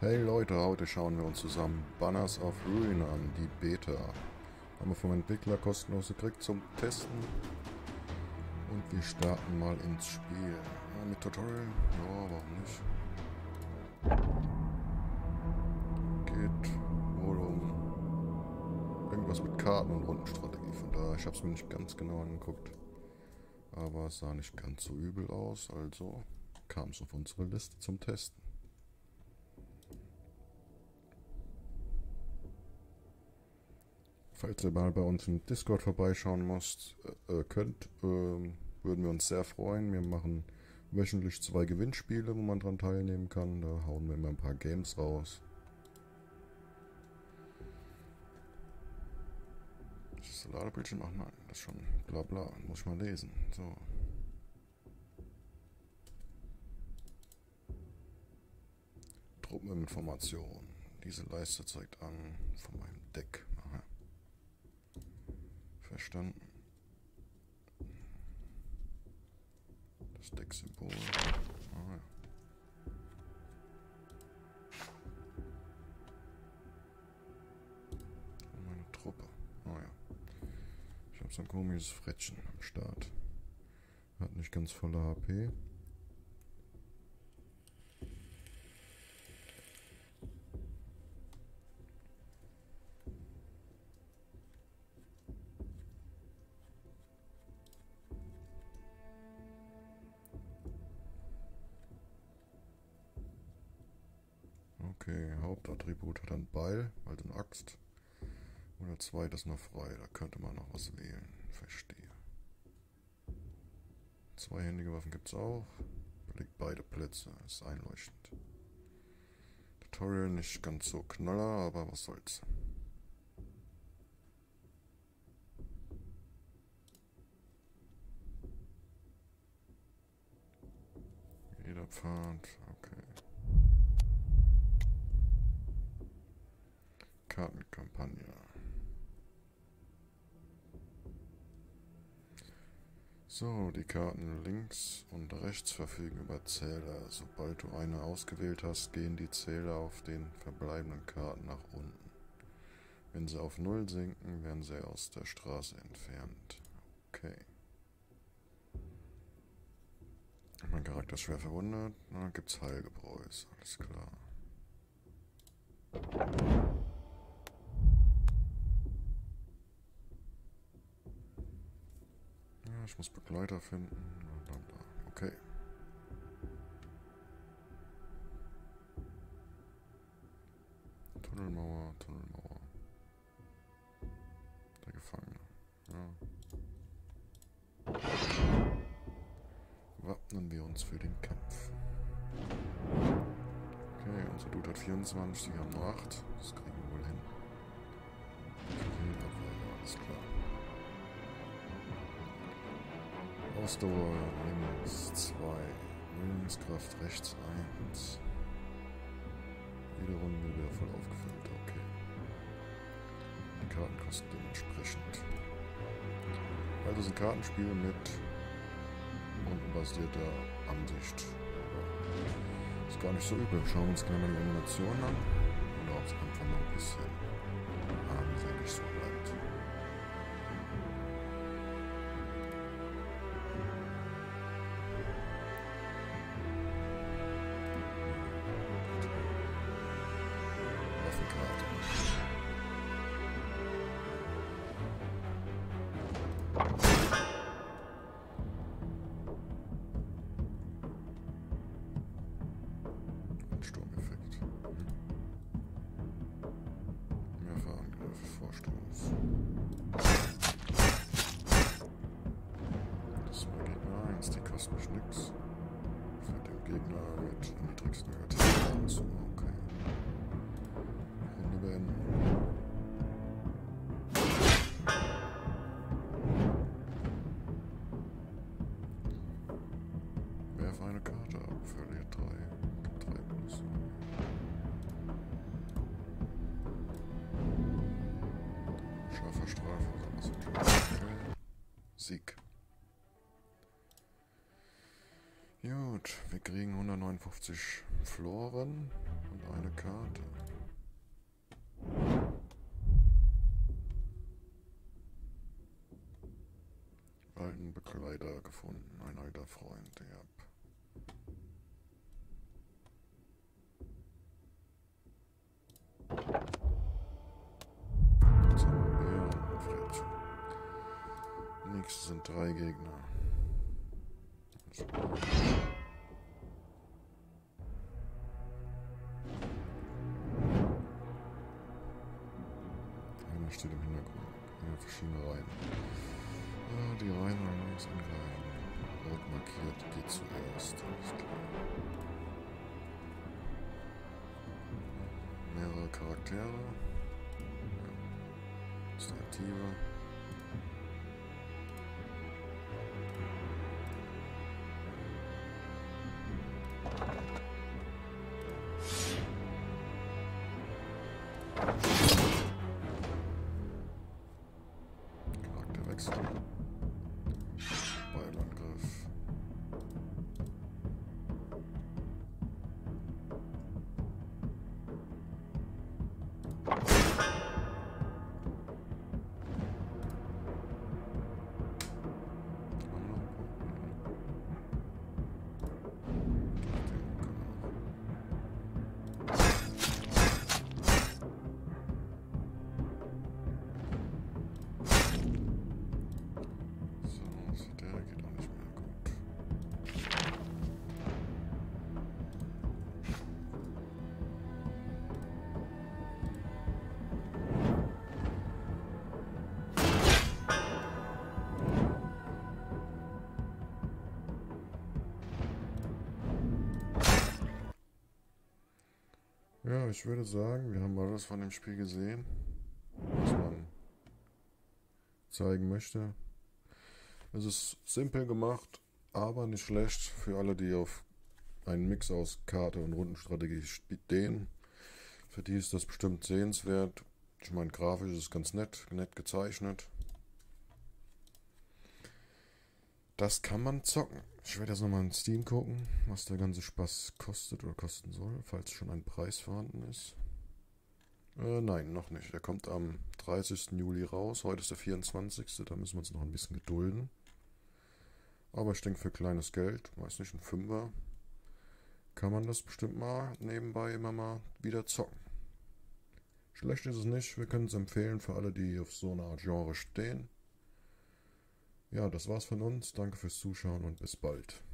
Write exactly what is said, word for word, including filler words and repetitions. Hey Leute, heute schauen wir uns zusammen Banners of Ruin an, die Beta. Haben wir vom Entwickler kostenlos gekriegt zum Testen. Und wir starten mal ins Spiel. Ja, mit Tutorial? Ja, warum nicht? Geht wohl um irgendwas mit Karten und Rundenstrategie. Von daher, ich habe es mir nicht ganz genau angeguckt. Aber es sah nicht ganz so übel aus, also kam es auf unsere Liste zum Testen. Falls ihr mal bei uns im Discord vorbeischauen müsst, äh, könnt, äh, würden wir uns sehr freuen. Wir machen wöchentlich zwei Gewinnspiele, wo man dran teilnehmen kann. Da hauen wir immer ein paar Games raus. Das Ladebildschirm, ach nein, das ist schon bla bla, muss ich mal lesen. So. Truppeninformation. Diese Leiste zeigt an von meinem Deck. Aha. Verstanden. Das Decksymbol. Ah, ja. Und meine Truppe. Ah, ja. Ich habe so ein komisches Frettchen am Start. Hat nicht ganz volle H P. Okay, Hauptattribut hat ein Beil, also eine Axt. Oder zwei, das ist noch frei, da könnte man noch was wählen. Verstehe. Zweihändige Waffen gibt es auch. Belegt beide Plätze, ist einleuchtend. Tutorial nicht ganz so knaller, aber was soll's. Jeder Pfad, okay. Kartenkampagne. So, die Karten links und rechts verfügen über Zähler. Sobald du eine ausgewählt hast, gehen die Zähler auf den verbleibenden Karten nach unten. Wenn sie auf null sinken, werden sie aus der Straße entfernt. Okay. Mein Charakter ist schwer verwundet. Na, gibt's Heilgebräus. Alles klar. Ich muss Begleiter finden. Okay. Tunnelmauer, Tunnelmauer. Der Gefangene. Ja. Wappnen wir uns für den Kampf. Okay, unser Dude hat vierundzwanzig, die haben nur acht. Das kriegen wir wohl hin. Okay, alles klar. Ausdauer links zwei, Willenskraft rechts eins. Jede Runde wieder voll aufgefüllt, okay. Die Karten kosten dementsprechend. Also sind Kartenspiele mit rundenbasierter Ansicht. Ist gar nicht so übel. Schauen wir uns gleich mal die Animationen an. Oder ob es einfach noch ein bisschen armselig so bleibt. Sturmeffekt. Mehrfach Angriff, Vorstoß. Das war Gegner eins, die kosten mich nix. Für den Gegner mit niedrigsten negativen Anzug. Okay. Runde beenden. Sieg. Gut, wir kriegen hundertneunundfünfzig Floren Und eine Karte. Alten Bekleider gefunden. Ein alter Freund, ja. Jetzt haben wir eine Fletche. Nächstes sind drei Gegner. Einer steht im Hintergrund. Ja, verschiedene Reihen. Ja, die Reihen wollen uns angreifen. Rot markiert geht zuerst. Alles klar. Mehrere Charaktere. Ja. Ist eine aktive. Ja, ich würde sagen, wir haben alles von dem Spiel gesehen, was man zeigen möchte. Es ist simpel gemacht, aber nicht schlecht für alle, die auf einen Mix aus Karte und Rundenstrategie stehen. Für die ist das bestimmt sehenswert. Ich meine, grafisch ist es ganz nett, nett gezeichnet. Das kann man zocken. Ich werde jetzt nochmal in Steam gucken, was der ganze Spaß kostet oder kosten soll, falls schon ein Preis vorhanden ist. Äh, nein, noch nicht. Der kommt am dreißigsten Juli raus. Heute ist der vierundzwanzigste Da müssen wir uns noch ein bisschen gedulden. Aber ich denke, für kleines Geld, weiß nicht, ein Fünfer, kann man das bestimmt mal nebenbei immer mal wieder zocken. Schlecht ist es nicht. Wir können es empfehlen für alle, die auf so einer Art Genre stehen. Ja, das war's von uns. Danke fürs Zuschauen und bis bald.